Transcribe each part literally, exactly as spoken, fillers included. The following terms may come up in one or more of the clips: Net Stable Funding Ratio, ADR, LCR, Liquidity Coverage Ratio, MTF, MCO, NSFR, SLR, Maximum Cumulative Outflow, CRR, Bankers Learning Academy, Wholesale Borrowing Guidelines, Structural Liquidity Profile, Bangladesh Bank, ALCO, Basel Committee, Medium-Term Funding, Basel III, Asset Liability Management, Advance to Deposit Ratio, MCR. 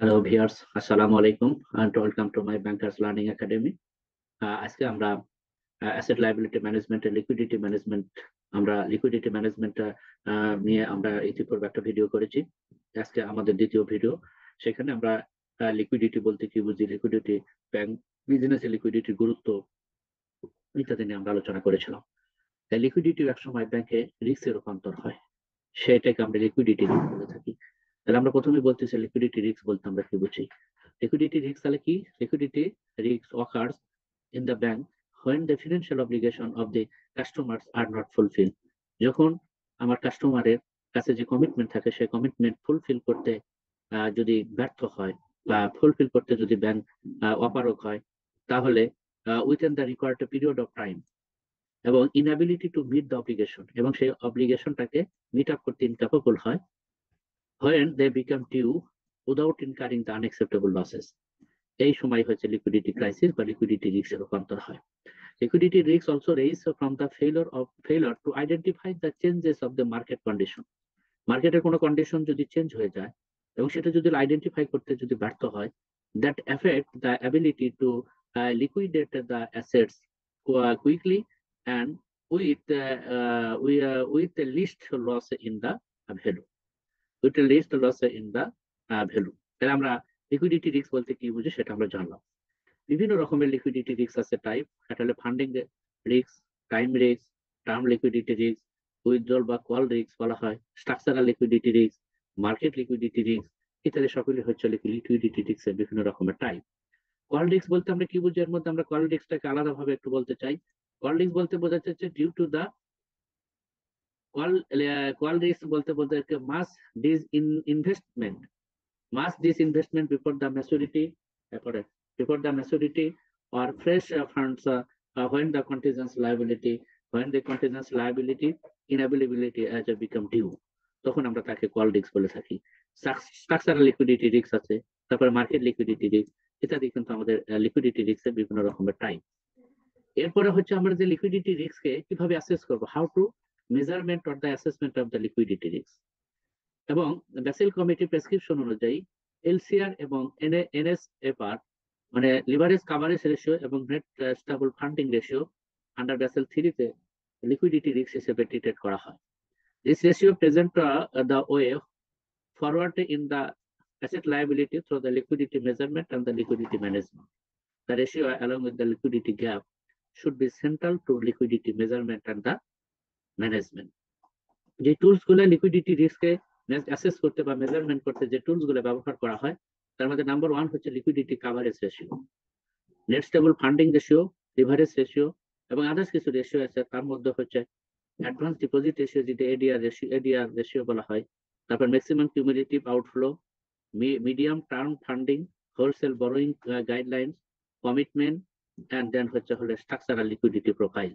Hello viewers, assalamu alaikum, and welcome to my Bankers Learning Academy. Aske amra asset liability management and liquidity management. Amra liquidity management niye amra itiporbe ekta video korechi. Aske amader ditiyo video. Shekhane amra liquidity bolte ki bujhi, liquidity bank business e liquidity gurutto ityadi niye amra alochona korechilo. Tai liquidity ek shomoy banke risk er rupantor hoy. Setake amra liquidity bole thaki. তাহলে আমরা প্রথমে বলতেছি liquidity risk বলতে আমরা কি বুঝি? Liquidity risk তাহলে কি? Liquidity risk occurs in the bank when the financial obligation of the customers are not fulfil. যখন আমার কাস্টমারের কাছে যে কমিটমেন্ট থাকে সেই কমিটমেন্ট ফুলফিল করতে যদি ব্যর্থ হয় বা ফুলফিল করতে যদি ব্যাংক অপারক হয়, তাহলে within the required period of time এবং inability to meet the obligation, এবং সেই অব্লিগেশনটাকে মিট আপ করতে ইনক্যাপাবল হয় when they become due without incurring the unacceptable losses. এই সময় হচ্ছে liquidity crisis বা liquidity risk এর রূপান্তর হয়। Liquidity risk also raises from the failure of failure to identify the changes of the market condition. মার্কেটের কোনো কন্ডিশন যদি চেঞ্জ হয়ে যায় এবং সেটা যদি আইডেন্টিফাই করতে যদি ব্যর্থ হয়, that affect the ability to uh, liquidate the assets quickly and with uh, uh, with, uh, with the least loss in the value. With least loss in the value. তাহলে আমরা লিকুইডিটি রিস্ক বলতে কি বুঝি সেটা আমরা জানলাম। বিভিন্ন রকমের লিকুইডিটি রিস্ক আছে টাইপ, সেটা হলো funding risk, time risk, term liquidity risk, withdrawal বা কল রিস্ক বলা হয়, structural liquidity risk, market liquidity risk ইত্যাদি সকলই হচ্ছে লিকুইডিটি রিস্কের বিভিন্ন রকমের টাইপ। কল রিস্ক বলতে আমরা কি বুঝি? এর মধ্যে আমরা কল রিস্কটাকে আলাদাভাবে একটু বলতে চাই। কল রিস্ক বলতে বোঝা যাচ্ছে due to the call call risk বলতে বলতে mass disinvestment mass disinvestment before the maturity before the maturity or fresh funds when the contingent liability when the contingent liability inability as a become due, তখন আমরা তাকে call risk বলে থাকি। Structural liquidity risk আছে, তারপরে market liquidity risk ইত্যাদি কিন্তু আমাদের লিকুইডিটি রিস্কের বিভিন্ন রকমের টাইপ। এরপরে হচ্ছে আমরা যে লিকুইডিটি রিস্ককে কিভাবে অ্যাসেস করবো, how to measurement or the assessment of the liquidity risk, এবং Basel Committee prescription অনুযায়ী L C R এবং N S F R মানে leverage coverage ratio এবং net stable funding ratio under Basel three তে liquidity risk হিসেবে treated করা হয়। This ratio present the way forward in the asset liability through the liquidity measurement and the liquidity management. The ratio along with the liquidity gap should be central to liquidity measurement and the management. যে tools গুলো liquidity রিস্ককে assess করতে বা measurement করতে যে tools গুলো ব্যবহার করা হয় তার মধ্যে নাম্বার ওয়ান হচ্ছে liquidity coverage ratio, net stable funding ratio, leverage ratio এবং আদার্স কিছু রেশিও আছে। তার মধ্যে হচ্ছে অ্যাডভান্স ডিপোজিট রেশিও যেটা এডিআর রেশিও এডিআর রেশিও বলা হয়, তারপর maximum cumulative outflow, medium term funding, wholesale borrowing guidelines, commitment and then হচ্ছে হলো স্ট্রাকচারাল লিকুইডিটি প্রোফাইল।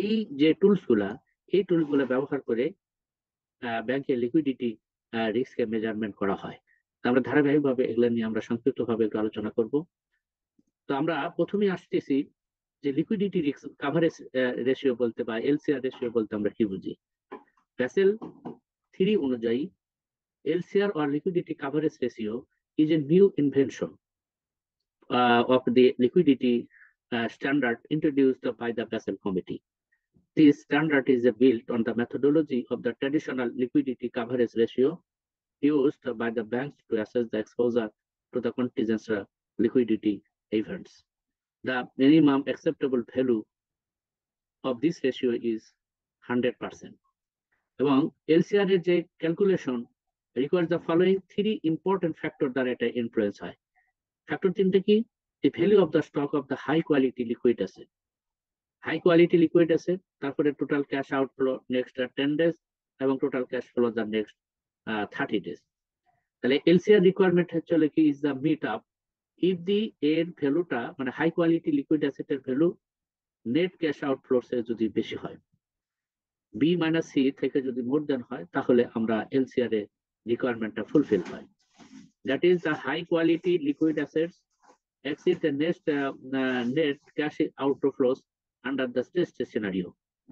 এই যে টুলস গুলা এই টুলগুলো ব্যবহার করে ব্যাংকের লিকুইডিটি রিস্ক এর মেজারমেন্ট করা হয়। আমরা ধারাবাহিকভাবে এগুলো নিয়ে আমরা সংক্ষিপ্তভাবে একটু আলোচনা করব। তো আমরা প্রথমে আসতেছি যে লিকুইডিটি রিস্ক কভারেজ রেশিও বলতে বা এলসিআর রেশিও বলতে আমরা কি বুঝি? Basel three অনুযায়ী L C R or liquidity coverage ratio is a new invention uh, of the liquidity uh, standard introduced by the Basel Committee. This standard is built on the methodology of the traditional liquidity coverage ratio used by the banks to assess the exposure to the contingent liquidity events. The minimum acceptable value of this ratio is one hundred percent. Among L C R calculation requires the following three important factors that influence high. Factor three, the value of the stock of the high quality liquid asset. High quality liquid asset, তারপরে total cash outflow next ten days এবং total cash flow the next thirty days. তাহলে LCR requirement হচ্ছে কি is the meet up if the এর ভ্যালুটা মানে high quality liquid অ্যাসেটের value net cash outflow যদি বেশি হয়, বি মাইনাস সি থেকে যদি মোর দেন হয়, তাহলে আমরা এলসিআর এর রিকোয়ারমেন্টটা ফুলফিল হয়। That is the high quality liquid assets exceed the next net cash outflow under the stress scenario,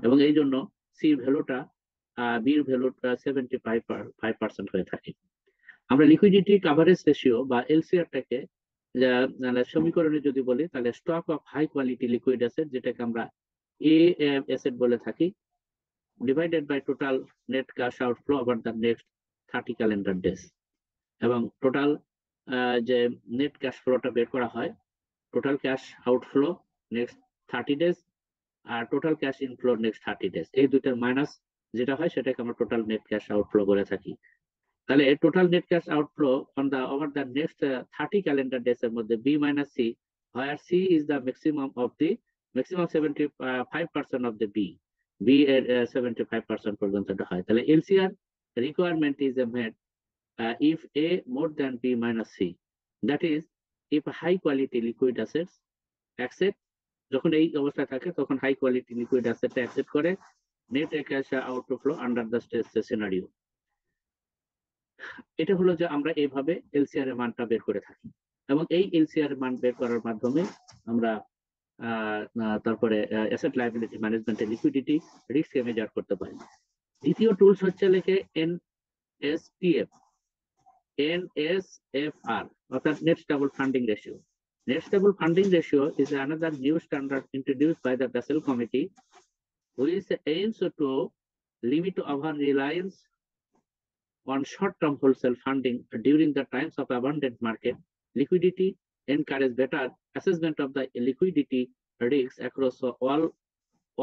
এবং এই জন্য সি ভ্যালুটা বির ভ্যালুটা সেভেন্টি ফাইভ পার্সেন্ট হয়ে থাকে। আমরা লিকুইডিটি কাভারেজ রেশিও বা এলসিআর টাকে সমীকরণে যদি বলি তাহলে stock of high quality liquid asset যেটাকে আমরা এ অ্যাসেট বলে থাকি divided by total net cash outflow over the next thirty calendar days, এবং টোটাল যে নেট ক্যাশ ফ্লোটা বের করা হয় total cash outflow next thirty days আর total cash inflow next thirty days এই দুইটার মাইনাস যেটা হয় সেটাকে আমরা টোটাল নেট ক্যাশ আউটফ্লো বলে থাকি। তাহলে total net cash outflow on the over the next thirty calendar days এর মধ্যে B minus C where C is the maximum of the maximum seventy five percent of the B B এর seventy five percent পর্যন্ত হয়। তাহলে LCR requirement is met uh, if A more than B minus C, that is if high quality liquid assets accept যখন এই অবস্থা থাকে তখন high quality liquid assets accept করে net cash outflow under the stress scenario। এটা হলো যে আমরা এইভাবে এলসিআর এর মানটা বের করে থাকি এবং এই এলসিআর এর মান বের করার মাধ্যমে আমরা তারপরে অ্যাসেট লায়াবিলিটি ম্যানেজমেন্টে লিকুইডিটি রিস্ক মেজার করতে পারি। দ্বিতীয় টুলস হচ্ছে লেখে এনএসপিএফ এনএসএফআর অর্থাৎ net stable funding ratio. Net stable funding ratio is another new standard introduced by the Basel committee which aims to limit over reliance on short term wholesale funding during the times of abundant market liquidity encourage better assessment of the liquidity risk across all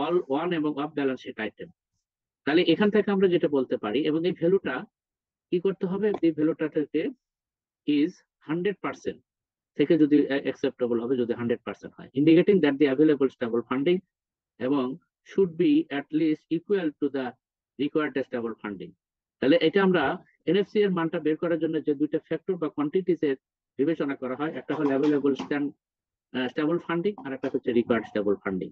all on এবং off balance sheet item. তাহলে এখান থেকে আমরা যেটা বলতে পারি এবং এই ভ্যালুটা কি করতে হবে, এই ভ্যালুটা থেকে ইজ হান্ড্রেড পার্সেন্ট থেকে যদি অ্যাকসেপ্টেবল হবে যদি হান্ড্রেড পার্সেন্ট হয় indicating that the available stable funding এবং should be at least equal to the required stable funding. তাহলে এটা আমরা এনএফসি এর মানটা বের করার জন্য যে দুইটা ফ্যাক্টর বা কোয়ান্টিটিস এর বিবেচনা করা হয় একটা হলো অ্যাভেলেবল স্ট্যান্ড স্টেবল ফান্ডিং আর একটা হচ্ছে required stable funding.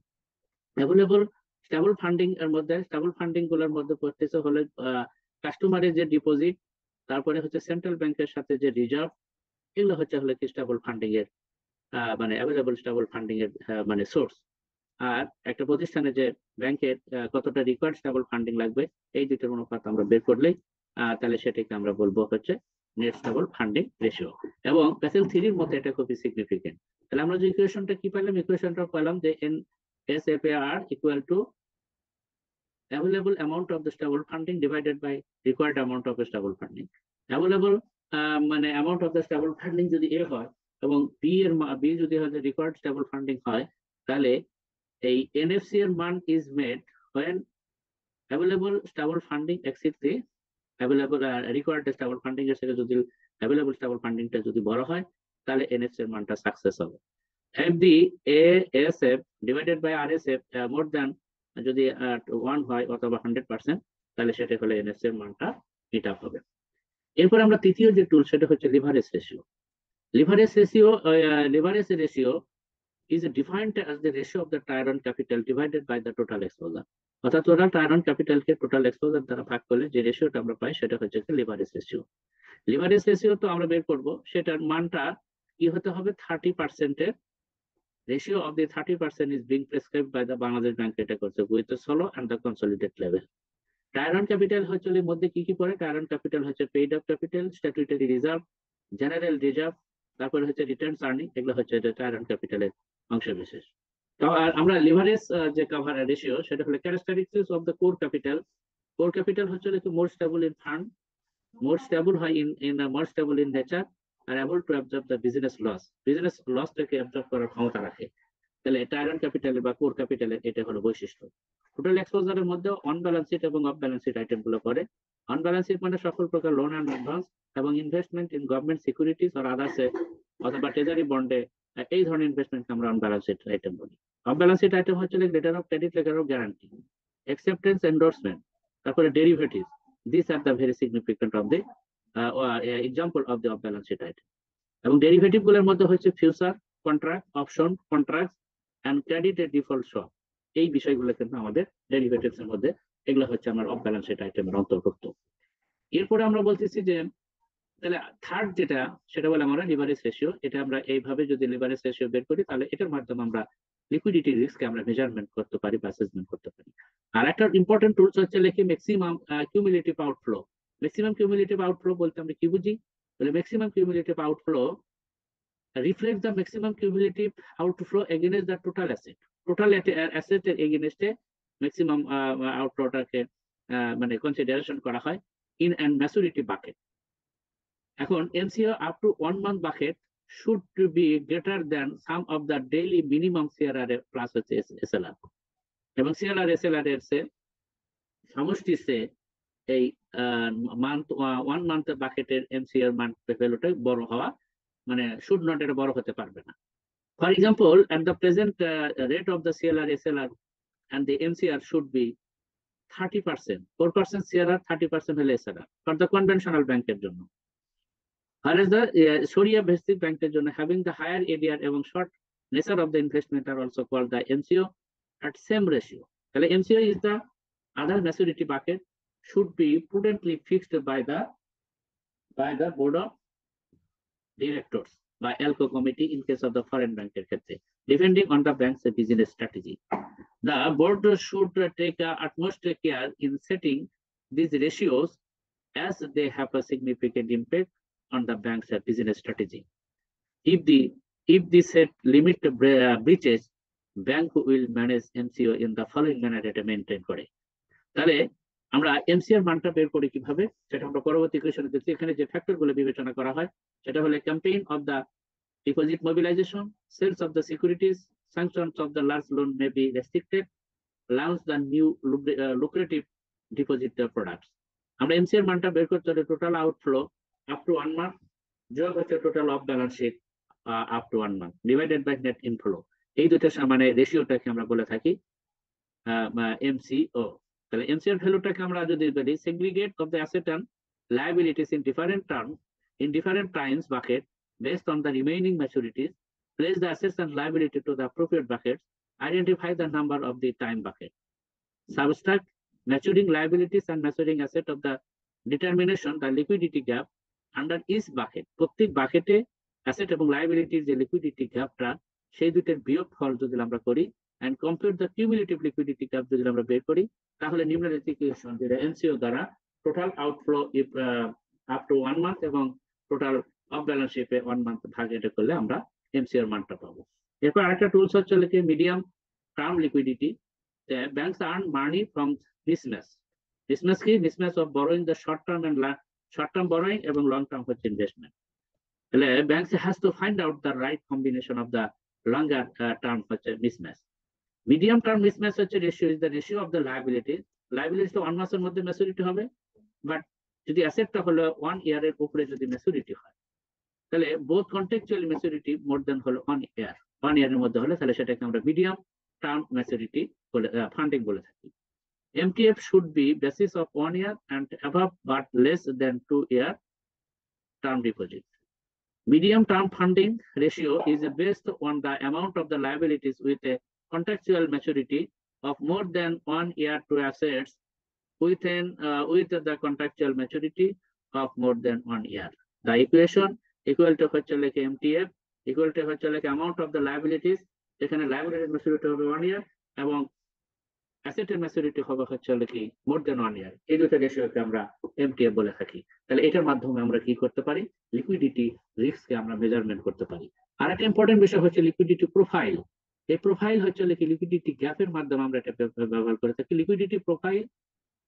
Available stable funding এর মধ্যে স্টেবল ফান্ডিং গুলোর মধ্যে পড়তেছে হলে কাস্টমারের যে ডিপোজিট তারপরে হচ্ছে সেন্ট্রাল ব্যাংকের সাথে যে রিজার্ভ এগুলো হচ্ছে হলে কি স্টেবল ফান্ডিং এর মানে অ্যাভেলেবল স্টেবল ফান্ডিং এর মানে সোর্স। আর একটা প্রতিষ্ঠানে যে ব্যাংকের কতটা রিকোয়ার্ড স্টেবল ফান্ডিং লাগবে এই দুটোর অনুপাত আমরা বের করলেই তাহলে সেটাকে আমরা বলবো হচ্ছে নেট স্টেবল ফান্ডিং রেশিও এবং বেসেল থ্রির মতো এটা খুবই সিগনিফিকেন্ট। তাহলে আমরা যে ইকুয়েশনটা কি পেলাম ইকুয়েশনটা পেলাম যে N S F R equal to available amount of the stable funding divided by required amount of stable funding. Available uh, মানে amount of the stable funding যদি A হয় এবং B এর B যদি হয় required stable funding হয় তাহলে এই এনএফসি এর মান is made when available stable funding exceeds the available uh, required stable funding এর থেকে যদি available stable funding টা যদি বড় হয় তাহলে এনএফসি এর মানটা সাকসেস হবে। If the A S F divided by R S F uh, more than যদি ওয়ান হয় অথবা হান্ড্রেড পার্সেন্ট তাহলে সেটা হলে এনএফসি এর মানটা মিট আপ হবে। এরপর আমরা তৃতীয় যে টুল সেটা হচ্ছে leverage ratio. Leverage ratio leverage ratio is defined as the ratio of the tier one capital divided by the total exposure অর্থাৎ টোটাল টাইরন ক্যাপিটালকে টোটাল এক্সপোজার দ্বারা ভাগ করলে যে রেশিওটা আমরা পাই সেটা হচ্ছে লিভারেজ রেশিও। লিভারেজ রেশিও তো আমরা বের করবো সেটার মানটা কি হতে হবে থার্টি পার্সেন্টের ratio of the thirty percent is being prescribed by the Bangladesh Bank with the solo and the consolidated level. Tier one capital হচ্ছে মধ্যে কি কি পড়ে, tier one capital হচ্ছে paid up capital, statutory reserve, general reserve, তারপর হচ্ছে returns earning, এগুলো হচ্ছে tier one capital এর অংশবিশেষ। তো আমরা লিভারেজ যে কভার রেশিও সেটা হলো characteristics of the core capital. Core capital হচ্ছে more stable in fund, more stable high in in uh, more stable in nature. are able to absorb the business loss business loss টাকে absorb করার ক্ষমতা রাখে। তাহলে tier one capital বা core capital এটা হলো বৈশিষ্ট্য। টোটাল এক্সপোজারের মধ্যে অন ব্যালেন্স শীট এবং অফ ব্যালেন্স শীট আইটেম গুলো পড়ে। অন ব্যালেন্স শীট মানে সকল প্রকার লোন এন্ড অ্যাডভান্স এবং investment in government securities or others অথবা ট্রেজারি বন্ডে এই ধরনের ইনভেস্টমেন্ট আমরা অন ব্যালেন্স শীট আইটেম বলি। অফ ব্যালেন্স শীট আইটেম হচ্ছে letter of credit, letter of guarantee, acceptance endorsement, তারপরে derivative. This are the very significant of the example of the off balance sheet item. এবং derivative গুলোর মধ্যে হচ্ছে future contract, option contract and ক্রেডিটের default swap, এই বিষয়গুলো কিন্তু আমাদের ডেরিভেটিভস এর মধ্যে এগুলো হচ্ছে আমার অফ ব্যালেন্স শীট আইটেমের অন্তর্ভুক্ত। এরপরে আমরা বলতেছি যে তাহলে থার্ড যেটা সেটা বলে আমরা লিভারেজ রেশিও। এটা আমরা এইভাবে যদি লিভারেজ রেশিও বের করি তাহলে এটার মাধ্যমে আমরা লিকুইডিটি রিস্ককে আমরা মেজারমেন্ট করতে পারি বা অ্যাসেসমেন্ট করতে পারি। আর একটা ইম্পর্টেন্ট টুলস হচ্ছে লেখি maximum cumulative outflow. Maximum cumulative outflow বলতে আমরা কি বুঝি, the maximum cumulative outflow reflects the maximum cumulative outflow against the total asset. Total asset against a maximum uh, outflow uh, consideration in a maturity bucket. M C O up to one month bucket should be greater than some of the daily minimum C R R plus S L R. Among C R R S L R say, how much is say a month uh, one month bucketed M C R month borrow should not at a borrow. For example, at the present uh, rate of the C L R, S L R and the M C R should be thirty percent, four percent C R R, thirty percent S L R for the conventional bank. Whereas the uh, Sharia basic bank having the higher A D R among short nature of the investment are also called the M C O at same ratio. So, M C O is the other maturity bucket should be prudently fixed by the by the board of directors, by ALCO committee in case of the foreign bank, depending on the bank's business strategy. The board should take uh, utmost care in setting these ratios as they have a significant impact on the bank's business strategy. If the if the set limit uh, breaches, bank will manage M C O in the following manner to maintain করে। তাহলে আমরা M C R মানটা বের করি কিভাবে সেটা আমরা পরবর্তী ইকুয়েশনে দেখি। এখানে যে ফ্যাক্টরগুলো বিবেচনা করা হয় সেটা হলো campaign of the deposit mobilisation, sales of the securities, sanctions of the large loan may be restricted, launch the new lucrative deposit products. আমরা M C R মানটা বের করতে হলে total outflow up to one month, যোগ হচ্ছে total off balance sheet up to one month divided by net inflow. এই দুটো মানে রেশিওটাকে আমরা বলে থাকি এমসিও। তাহলে এমসিআর ভ্যালুটাকে আমরা যদি বলি segregate of the asset and liabilities in different term in different times bucket based on the remaining maturities, place the assets and liability to the appropriate buckets, identify the number of the time bucket, subtract maturing liabilities and maturing asset of the determination the liquidity gap under each bucket. প্রত্যেক বাকেটে asset এবং লায়াবিলিটির যে liquidity গ্যাপটা সেই দুইটার বিয়োগফল যদি আমরা করি and compute the cumulative liquidity gap যদি আমরা বের করি তাহলে নিম্নলিখিত ইকুয়েশন যেটা এমসিও দ্বারা total outflow up to one month এবং টোটাল অফ ব্যালেন্স শিপে ওয়ান মান্থ ভাগ এটা করলে আমরা এমসিও এর মানটা পাবো। এরপর আরেকটা টুলস হচ্ছে লিখে medium term liquidity. Banks earn money from mismatch. Mismatch কি? Mismatch of borrowing the short term and short term borrowing এবং লং টার্ম হচ্ছে ইনভেস্টমেন্ট। তাহলে banks has to find out the right combination of the longer term হচ্ছে mismatch. Medium term mismatch হচ্ছে ratio is the ratio of the liabilities. Liabilities to one মাসের মধ্যে maturity হবে, but যদি অ্যাসেটটা হলো one ইয়ারের উপরে যদি ম্যাচুরিটি হয় তাহলে both contractual maturity more than হলো ওয়ান ইয়ার ওয়ান ইয়ারের মধ্যে হলে তাহলে সেটাকে আমরা মিডিয়াম টার্ম ম্যাচুরিটি বলে ফান্ডিং বলে থাকি। MTF should be basis of one year and above but less than two year term deposit. Medium term funding ratio is based on the amount of the liabilities with a contractual maturity of more than one year to assets within uh, with the contractual maturity of more than one year. The equation equal to like M T F equal to like amount of the liabilities. এখানে liability maturity হবে one year এবং asset maturity হবে হচ্ছে কি more than one year। এই দুটো রেশিওকে আমরা MTF বলে থাকি। তাহলে এটার মাধ্যমে আমরা কি করতে পারি লিকুইডিটি রিস্ককে আমরা মেজারমেন্ট করতে পারি। আরেকটা ইম্পর্টেন্ট বিষয় হচ্ছে লিকুইডিটি প্রোফাইল। এই প্রোফাইল হচ্ছে কি লিকুইডিটি গ্যাপের মাধ্যমে আমরা এটা ব্যবহার করে থাকি। Liquidity profile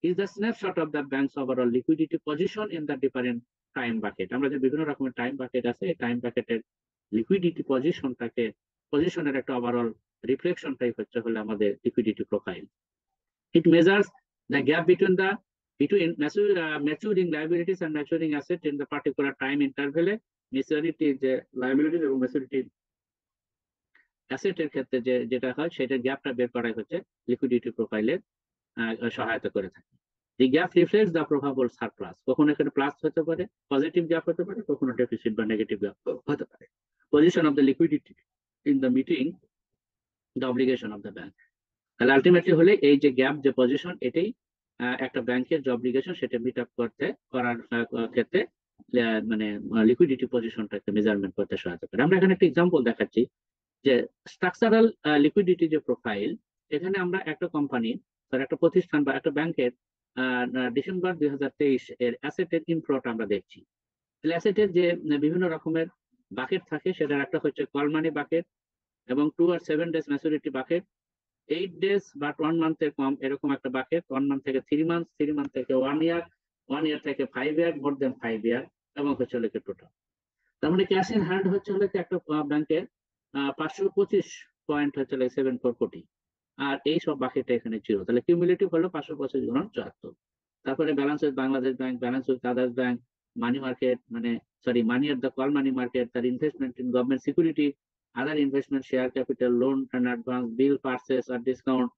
is the snapshot of the banks overall liquidity position in the different time bucket. আমরা যে বিভিন্ন রকমের টাইম বাকেট আছে এই টাইম বাকেটের লিকুইডিটি পজিশনটাকে পজিশনের একটা ওভারঅল reflection type হচ্ছে হলো আমাদের liquidity profile. It measures the gap between the between mature, uh, maturing liabilities and maturing asset in the particular time interval A maturity যে liabilities এবং maturity asset এর ক্ষেত্রে যে যেটা হয় সেটা গ্যাপটা বের করাই হচ্ছে liquidity profile এর সহায়তা করে থাকে। The gap reflects the probable surplus. কখনো এখানে প্লাস হতে পারে, পজিটিভ গ্যাপ হতে পারে, কখনো ডেফিসিট বা নেগেটিভ গ্যাপ হতে পারে। Position of the liquidity in the meeting the obligation of the bank. তাহলে আলটিমেটলি হলে এই যে গ্যাপ যে পজিশন এটাই একটা ব্যাংকের যে অবলিগেশন সেটা মিট আপ করতে করার ক্ষেত্রে মানে লিকুইডিটি পজিশনটাকে মেজারমেন্ট করতে সহায়তা করে। আমরা এখানে একটা এক্সাম্পল দেখাচ্ছি যে স্ট্রাকচারাল লিকুইডিটি যে প্রোফাইল এখানে আমরা একটা কোম্পানি একটা প্রতিষ্ঠান বা একটা ব্যাংকের ডিসেম্বর দুই হাজার তেইশ এর অ্যাসেটের ইনফ্লোটা আমরা দেখছি। তাহলে অ্যাসেটের যে বিভিন্ন রকমের বাকেট থাকে সেটার একটা হচ্ছে কল মানি বাকেট এবং টু আর seven days maturity bucket, eight days বা ওয়ান মান্থের কম এরকম একটা বাকেট, ওয়ান মান্থ থেকে থ্রি মান্থ, থ্রি মান্থ থেকে ওয়ান ইয়ার, ওয়ান ইয়ার থেকে ফাইভ ইয়ার, মোর দেন ফাইভ ইয়ার এবং হচ্ছে হলে টোটাল। তার মানে ক্যাশ ইন হ্যান্ড হচ্ছে হলে একটা ব্যাংকের পাঁচশো পঁচিশ পয়েন্ট হচ্ছে সেভেন ফোর কোটি, আর এই সব বাকেটটা এখানে জিরো, তাহলে কিউমুলেটিভ হলো পাঁচশো পঁচিশ গুণ চুয়াত্তর। তারপরে balance with Bangladesh bank, balance with others bank, money market মানে sorry money at the call money market, তার investment in government security, other investment, share capital, loan and advance, bill purchase আর discount,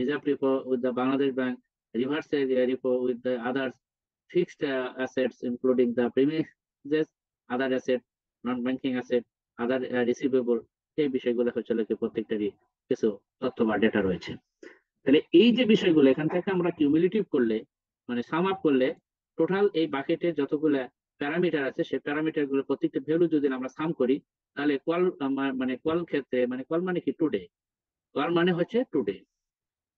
reserve repo with the Bangladesh bank, reverse repo with the others, fixed assets including the premises, other asset, non banking asset, other receivable, এই বিষয়গুলো হচ্ছে প্রত্যেকটারই কিছু তথ্য বা data রয়েছে। তাহলে এই যে বিষয়গুলো এখান থেকে আমরা কিউমুলেটিভ করলে মানে সাম আপ করলে টোটাল এই বাকেটে যতগুলো প্যারামিটার আছে সেই প্যারামিটারগুলো প্রত্যেকটা ভ্যালু যদি আমরা সাম করি তাহলে কল মানে কল ক্ষেত্রে মানে কল মানে কি টুডে, কল মানে হচ্ছে টুডে,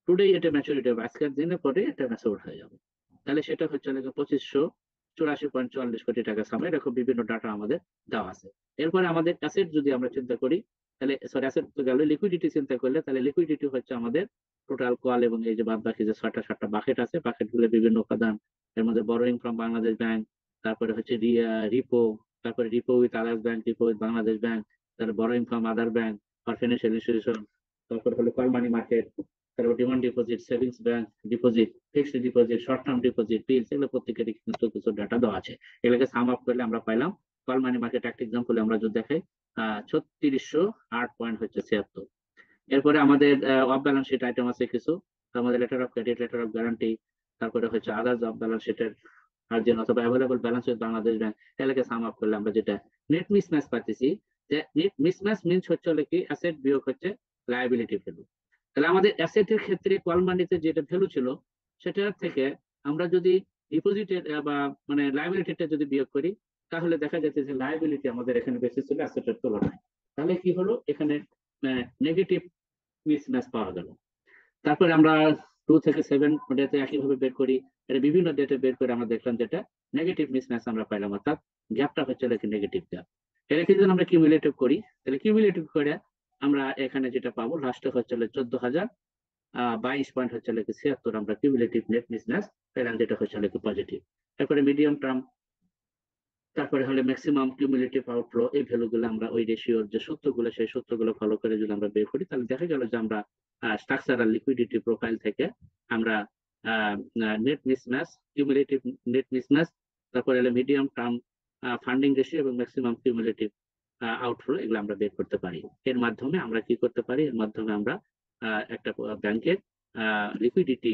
টুডে এটা ম্যাচুরিটি হবে, আজকের দিনে পরে এটা ম্যাচিউর হয়ে যাবে, তাহলে সেটা হচ্ছে পঁচিশশো চুরাশি পয়েন্ট চুয়াল্লিশ কোটি টাকা সামনে এরকম বিভিন্ন ডাটা আমাদের দেওয়া আছে। এরপরে আমাদের অ্যাসেট যদি আমরা চিন্তা করি তাহলে সরি অ্যাসেট তো গেল, লিকুইডিটি চিন্তা করলে তাহলে লিকুইডিটি হচ্ছে আমাদের টোটাল কল এবং এই যে বাদ বাকি যে ছটা সাতটা বাকেট আছে বাকেটগুলো বিভিন্ন উপাদান, এর মধ্যে বরোয়িং ফ্রম বাংলাদেশ ব্যাংক, তারপরে হচ্ছে রিপো, তারপরে repo with others bank, repo with Bangladesh bank, তারপরে borrowing from other bank for financial institution, তারপরে হলো কল মানি মার্কেট, তারপর demand deposit, savings bank deposit, fixed deposit, short term deposit, PL, এগুলো প্রত্যেকেরই কিন্তু কিছু ডাটা দেওয়া আছে। এগুলোকে সাম আপ করলে আমরা পাইলাম কল মানি মার্কেট একটা এক্সাম্পল আমরা যদি দেখাই ছত্রিশশো আট পয়েন্ট হচ্ছে ছিয়াত্তর। এরপরে আমাদের অফ ব্যালেন্স শিট আইটেম আছে কিছু, আমাদের letter of credit, letter of guarantee, তারপরে হচ্ছে আদার্স অফ ব্যালেন্স শিটের আরজন অথবা available balance with Bangladesh bank, এলাকে সাম আপ করলে আমরা যেটা নেট মিসম্যাচ পাচ্ছি, যে নেট মিসম্যাচ মিনস হচ্ছে কি অ্যাসেট বিয়োগ হচ্ছে লায়াবিলিটি ভ্যালু। তাহলে আমাদের অ্যাসেটের ক্ষেত্রে কল মানিতে যেটা ভ্যালু ছিল সেটার থেকে আমরা যদি ডিপোজিটের বা মানে লায়াবিলিটিটা যদি বিয়োগ করি তাহলে দেখা যাচ্ছে যে লায়াবিলিটি আমাদের এখানে বেশি ছিল অ্যাসেটের তুলনায়, তাহলে কি হলো এখানে নেগেটিভ মিসম্যাচ পাওয়া গেল। তারপরে আমরা টু থেকে সেভেন ডেতে একইভাবে বের করি, এটা বিভিন্ন ডেটে বের করে আমরা দেখলাম যেটা নেগেটিভ মিসম্যাচ আমরা পাইলাম, অর্থাৎ গ্যাপটা হচ্ছে নেগেটিভ গ্যাপ। এটা কিন্তু আমরা কিউমুলেটিভ করি, তাহলে কিউমুলেটিভ করে আমরা এখানে যেটা পাবো লাস্টে হচ্ছে চোদ্দ হাজার বাইশ পয়েন্ট হচ্ছে ছিয়াত্তর, আমরা কিউমুলেটিভ নেট মিসম্যাচ পেলাম যেটা হচ্ছে পজিটিভ। তারপরে মিডিয়াম টার্ম, তারপরে হলে ম্যাক্সিমাম কিউমুলেটিভ আউটফ্লো, এই ভ্যালুগুলো আমরা ওই রেশিওর যে সূত্রগুলো সেই সূত্রগুলো ফলো করে যদি আমরা বের করি তাহলে দেখা গেল যে আমরা স্ট্রাকচারাল লিকুইডিটি প্রোফাইল থেকে আমরা net mismatch, cumulative net mismatch, তারপরে হলে মিডিয়াম টার্ম ফান্ডিং রেশিও এবং ম্যাক্সিমাম কিউমুলেটিভ আউটফ্লো এগুলো আমরা বের করতে পারি। এর মাধ্যমে আমরা কি করতে পারি, এর মাধ্যমে আমরা একটা ব্যাংকের লিকুইডিটি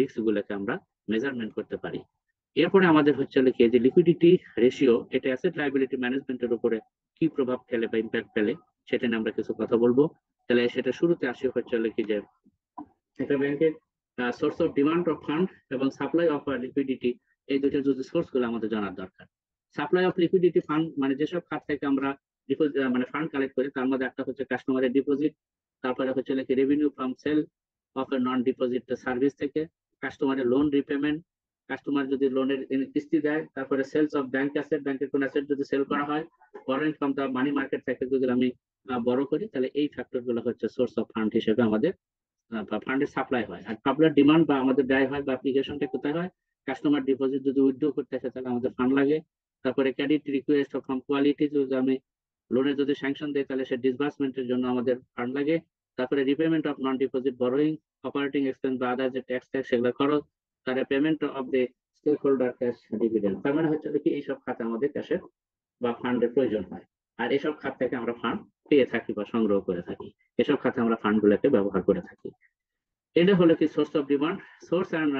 রিস্কগুলোকে আমরা মেজারমেন্ট করতে পারি। এরপরে আমাদের হচ্ছে কি যে লিকুইডিটি রেশিও, এটা অ্যাসেট লায়াবিলিটি ম্যানেজমেন্টের উপরে কি প্রভাব ফেলে বা ইম্প্যাক্ট ফেলে সেটা নিয়ে আমরা কিছু কথা বলবো। তাহলে সেটা শুরুতে আসি হচ্ছে কি যে একটা ব্যাংকের source of demand of fund এবং সাপ্লাই অফ লিকুইডিটি, এই দুটো যদি সোর্সগুলো আমাদের জানার দরকার। সাপ্লাই অফ লিকুইডিটি ফান্ড মানে যেসব খাত থেকে আমরা মানে ফান্ড কালেক্ট করি তার মধ্যে একটা হচ্ছে কাস্টমারের ডিপোজিট, তারপরে হচ্ছে কি revenue from sale of a non deposit service থেকে, কাস্টমারের লোন রিপেমেন্ট, কাস্টমার যদি লোনের কিস্তি দেয়, তারপরে সেলস অফ ব্যাংক অ্যাসেট, ব্যাংকের কোন অ্যাসেট যদি সেল করা হয়, borrowing from the money market থেকে যদি আমি বড় করি, তাহলে এই ফ্যাক্টরগুলো হচ্ছে সোর্স অফ ফান্ড হিসেবে আমাদের ফান্ডের সাপ্লাই হয়। আর সাপ্লাই ডিমান্ড বা আমাদের ব্যয় হয় বা অ্যাপ্লিকেশনটা কোথায় হয়, কাস্টমার ডিপোজিট যদি উইথড্র করতে আসে তাহলে আমাদের ফান্ড লাগে, তারপরে ক্রেডিট রিকোয়েস্ট ফ্রম কোয়ালিটি, যদি আমি লোনের যদি স্যাংশন দেয় তাহলে সে ডিসবার্সমেন্টের জন্য আমাদের ফান্ড লাগে, তারপরে repayment of non deposit borrowing, operating expense বা আদার যে ট্যাক্স ট্যাক্স সেগুলো খরচ, তারা payment of the stakeholder cash dividend. তার মানে হচ্ছে কি এইসব খাতে আমাদের ক্যাশের বা ফান্ডের প্রয়োজন হয়, আর এসব খাত থেকে আমরা ফান্ড পেয়ে থাকি বা সংগ্রহ করে থাকি, এসব খাতে আমরা ফান্ডগুলোকে ব্যবহার করে থাকি। এটা হলো কি source of demand, source and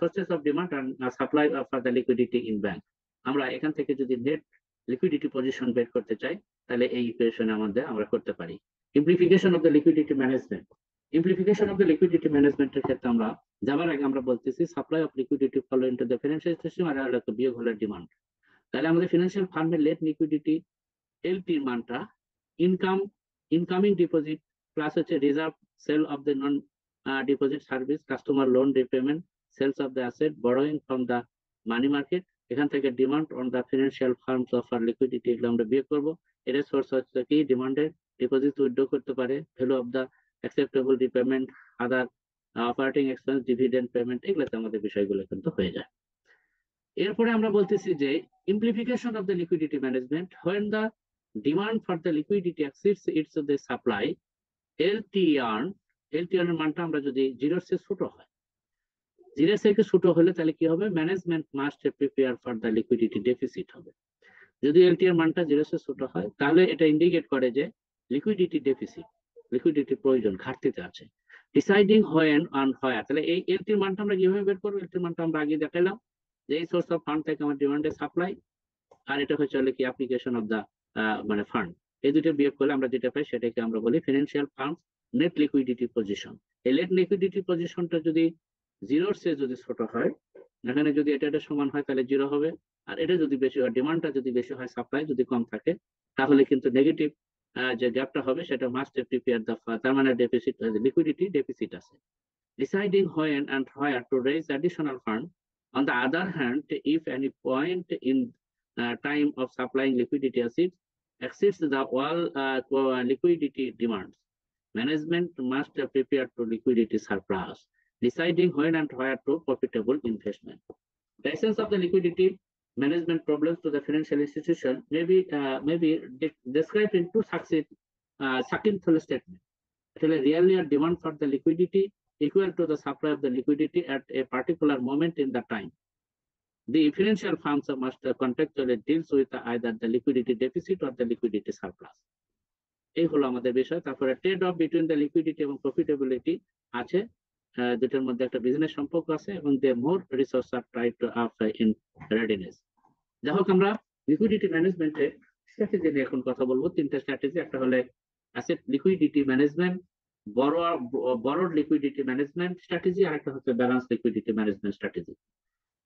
sources of demand and supply of the liquidity in bank. আমরা এখান থেকে যদি নেট লিকুইডিটি পজিশন বের করতে চাই তাহলে এই ইকুয়েশন আমাদের আমরা করতে পারি। Implication of the liquidity management, implication of the liquidity ম্যানেজমেন্টের ক্ষেত্রে আমরা যাবার আগে আমরা বলতেছি supply of liquidity follow into the financial system আর হলো বিয়োগ হলো ডিমান্ড। তাহলে আমাদের ফিনান্সিয়াল ফার্মের লেট লিকুইডিটি এলপির মানটা ইনকাম ইনকামিং ডিপোজিট প্লাস হচ্ছে reserve sale of the non deposit service, customer loan repayment, sales of the asset, borrowing from the money market, এখান থেকে demand on the financial firms offer liquidity এগুলো আমরা বের করবো। এটা সোর্স হচ্ছে কি ডিমান্ডের ডিপোজিট উইথড্র করতে পারে, value of the acceptable repayment, other operating expense, dividend payment, এগুলোতে আমাদের বিষয়গুলো কিন্তু হয়ে যায়। এরপরে আমরা বলতেছি যে implication of the liquidity management, when the demand for the liquidity exceeds its the supply, LTR, LTR এর মানটা আমরা যদি জিরোর চেয়ে ছোট হয়, জিরো থেকে ছোট হলে তাহলে কি হবে, management must prepare for the liquidity deficit হবে। যদি এলটিআর মানটা জিরো থেকে ছোট হয় তাহলে এটা ইন্ডিকেট করে যে লিকুইডিটি ডেফিসিট, লিকুইডিটি প্রয়োজন, ঘাটতিতে আছে। ডিসাইডিং হোয়েন অন হোয়ার, তাহলে এই এলটিআর মানটা আমরা কিভাবে বের করব, এলটিআর মানটা আমরা আগে দেখালাম যে এই সোর্স অফ ফান্ড থেকে আমার ডিমান্ড এর সাপ্লাই, আর এটা হচ্ছে কি অ্যাপ্লিকেশন অফ দ্য মানে ফান্ড, এই দুটো বিয়োগ করলে আমরা যেটা পাই সেটাকে আমরা বলি financial fund net liquidity position. এই নেট লিকুইডিটি পজিশনটা যদি জিরোর চেয়ে যদি ছোট হয়, এখানে যদি এটা এটা সমান হয় তাহলে জিরো হবে, আর এটা যদি বেশি হয়, ডিমান্ডটা যদি বেশি হয়, সাপ্লাই যদি কম থাকে, তাহলে কিন্তু নেগেটিভ যে গ্যাপটা হবে সেটা মাস্ট প্রিপেয়ার দ্য, তার মানে ডেফিসিট, লিকুইডিটি ডেফিসিট আছে। Deciding when and where to raise additional fund, on the other hand if any point in time of supplying liquidity acids exceeds the all uh, liquidity demands, management must prepare to liquidity surplus, deciding when and where to profitable investment. The essence of the liquidity management problems to the financial institution may be uh, may be de described in two succinct uh, succinct statement. Actually, really a demand for the liquidity equal to the supply of the liquidity at a particular moment in the time. The financial firms must contractually deals with either the liquidity deficit or the liquidity surplus. এই হলো আমাদের বিষয়। তারপরে trade off between the liquidity এবং profitability আছে, দুটোর মধ্যে একটা বিজনেস সম্পর্ক আছে, এবং দে more resource R try to up in readiness. যাই হোক, আমরা লিকুইডিটি ম্যানেজমেন্টে স্ট্র্যাটেজি নিয়ে এখন কথা বলবো, তিনটা স্ট্র্যাটেজি। একটা হলে অ্যাসেট লিকুইডিটি ম্যানেজমেন্ট, বড় বরোড লিকুইডিটি ম্যানেজমেন্ট স্ট্র্যাটেজি, আর একটা হচ্ছে balance liquidity management strategy.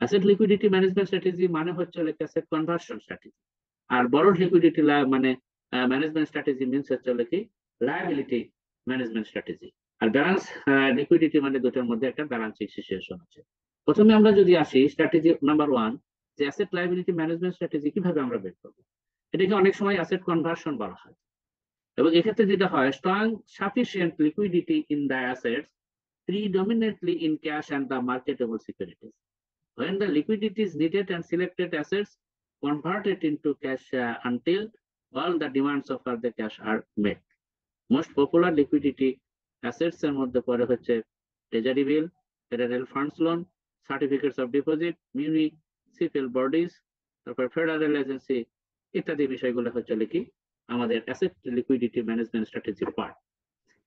Asset liquidity management strategy মানে হচ্ছে লাইক অ্যাসেট কনভার্সন স্ট্র্যাটেজি, আর বড় লিকুইডিটি মানে ম্যানেজমেন্ট স্ট্র্যাটেজি মিন্স হচ্ছে কি লায়াবিলিটি ম্যানেজমেন্ট স্ট্র্যাটেজি। আর ব্যালেন্স লিকুইডিটি মানে দুটোর মধ্যে একটা ব্যালেন্সিং সিচুয়েশন আছে। প্রথমে আমরা যদি আসি স্ট্র্যাটেজি নাম্বার ওয়ান, যে অ্যাসেট লায়াবিলিটি ম্যানেজমেন্ট স্ট্র্যাটেজি কিভাবে আমরা বের করবো, এটাকে অনেক সময় অ্যাসেট কনভার্সন বলা হয়, এবং এক্ষেত্রে যেটা হয় strong sufficient liquidity in the assets predominantly in cash and the marketable securities. When the liquidity is needed and selected assets converted into cash uh, until all the demands of the cash are met. Most popular liquidity assets are মধ্যে পড়ে হচ্ছে treasury bill, federal funds loan, certificates of deposit, municipal bodies, তারপর federal agency ইত্যাদি বিষয়গুলো হচ্ছে কি আমাদের asset liquidity management strategy part.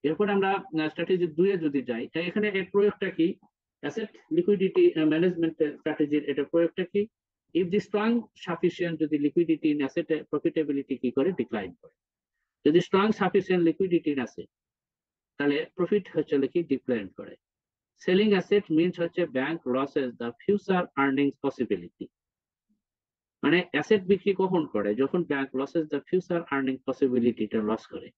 এরপর আমরা strategy দুই এ যদি যাই, এখানে এর প্রয়োগটা কি, অ্যাসেট লিকুইডিটি ম্যানেজমেন্ট স্ট্র্যাটেজির এটা প্রয়োগটা কি, ইফ দি স্ট্রং সাফিসিয়েন্ট যদি লিকুইডিটি ইন অ্যাসেট প্রফিটেবিলিটি কি করে ডিক্লাইন করে, যদি strong sufficient liquidity in asset তাহলে প্রফিট হচ্ছে কি ডিক্লাইন করে। সেলিং অ্যাসেট মিনস হচ্ছে bank losses the future earnings possibility, মানে অ্যাসেট বিক্রি কখন করে, যখন bank losses the future earning পসিবিলিটিটা লস করে।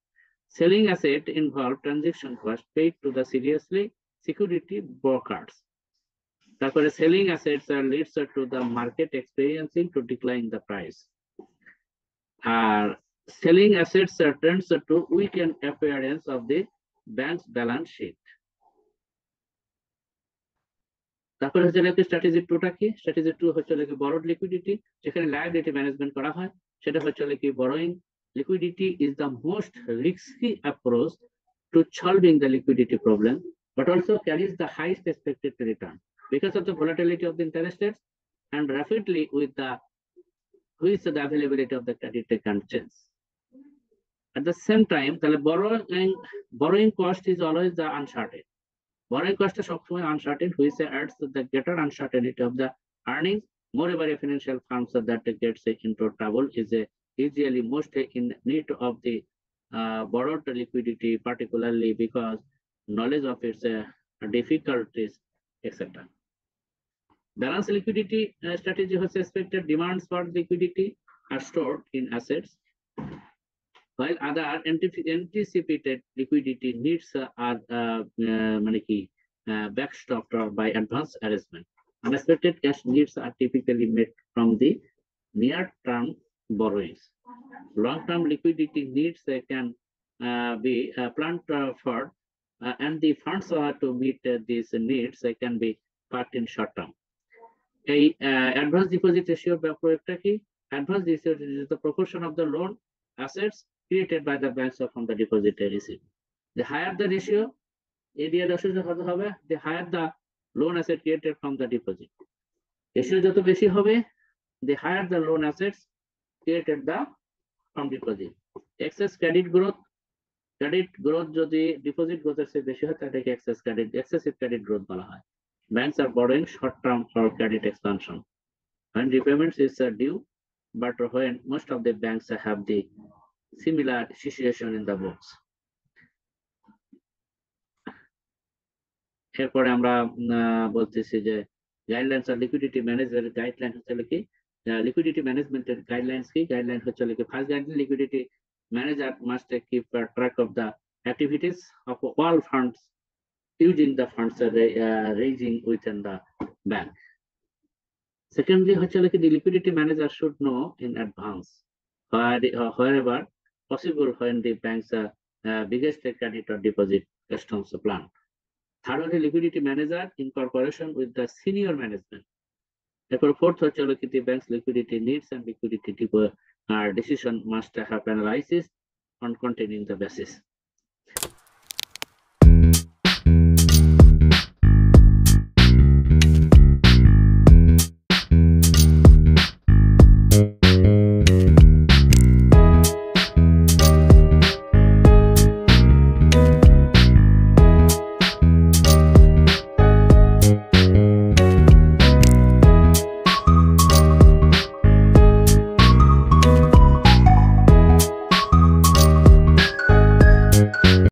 Selling asset involve transaction cost paid to the seriously security brokers. তারপরে selling assets are leads to the market experiencing to decline the price. আর selling assets are tends to weaken appearance of the bank's balance sheet. তারপরে হচ্ছে লেখা strategy টুটা কি, strategy to হচ্ছে লেখা borrowed liquidity, যেখানে liability management করা হয়, সেটা হচ্ছে লেখা borrowing liquidity is the most risky approach to solving the liquidity problem. But also carries the highest expected return because of the volatility of the interest rates and rapidly with the with the availability of the credit can change. At the same time, the borrowing borrowing cost is always the uncertain. Borrowing cost is always uncertain, which adds to the greater uncertainty of the earnings. Moreover, a financial firm so that gets into trouble is a usually most in need of the uh, borrowed liquidity, particularly because knowledge of its uh, difficulties, et cetera. Balance liquidity uh, strategy has expected demands for liquidity are stored in assets, while other anticipated liquidity needs uh, are uh, uh, backstopped by advance arrangement. Unexpected cash needs are typically met from from the near-term borrowings. Long-term liquidity needs uh, can uh, be uh, planned uh, for, uh, and the funds uh, to meet uh, these needs uh, can be cut in short-term. A uh, advance deposit ratio ব্যাপারটা কি? Advance deposit is the proportion of the loan assets created by the banks from the deposit received. The higher the ratio, A D R ratio হবে, the higher the loan asset created from the deposit. Ratio যত বেশি হবে, the higher the loan assets created the from deposit. Excess credit growth, credit growth যদি deposit growth এর চেয়ে বেশি হয় তাকে excess credit, excessive credit growth বলা হয়. Banks are borrowing short-term for credit expansion. When repayments is uh, due, but when most of the banks uh, have the similar situation in the books. এরপরে আমরা বলতেছি যে guidelines are liquidity management guidelines হচ্ছে কি liquidity management guidelines কি guidelines হচ্ছে কি first guideline liquidity manager must keep uh, track of the activities of all funds using the funds uh, raising within the bank. Secondly, the liquidity manager should know in advance where, uh, wherever possible when the bank's uh, uh, biggest credit or deposit customs plan. Thirdly, liquidity manager in cooperation with the senior management. Therefore, fourth, the bank's liquidity needs and liquidity uh, decision must have analysis on continuing the basis.